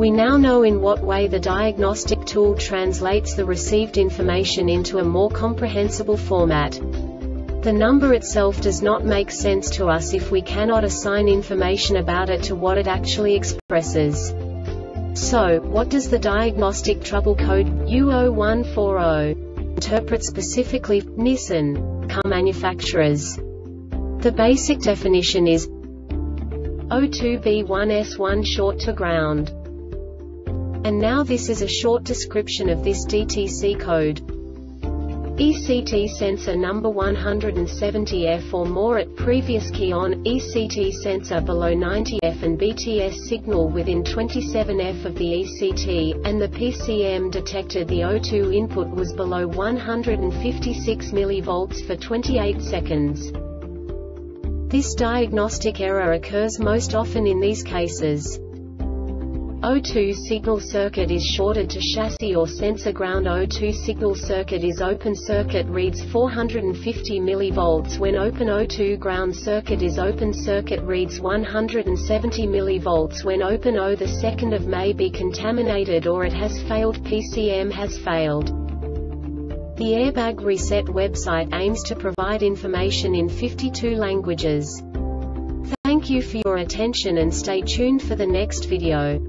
We now know in what way the diagnostic tool translates the received information into a more comprehensible format. The number itself does not make sense to us if we cannot assign information about it to what it actually expresses. So, what does the diagnostic trouble code U0140 interpret specifically for Nissan car manufacturers? The basic definition is O2B1S1 short to ground. And now this is a short description of this DTC code. ECT sensor number 170F or more at previous key on, ECT sensor below 90F and BTS signal within 27F of the ECT, and the PCM detected the O2 input was below 156 mV for 28 seconds. This diagnostic error occurs most often in these cases. O2 signal circuit is shorted to chassis or sensor ground. O2 signal circuit is open, circuit reads 450 mV when open. O2 ground circuit is open, circuit reads 170 mV when open. O the 2nd of May be contaminated or it has failed. PCM has failed. The Airbag Reset website aims to provide information in 52 languages. Thank you for your attention and stay tuned for the next video.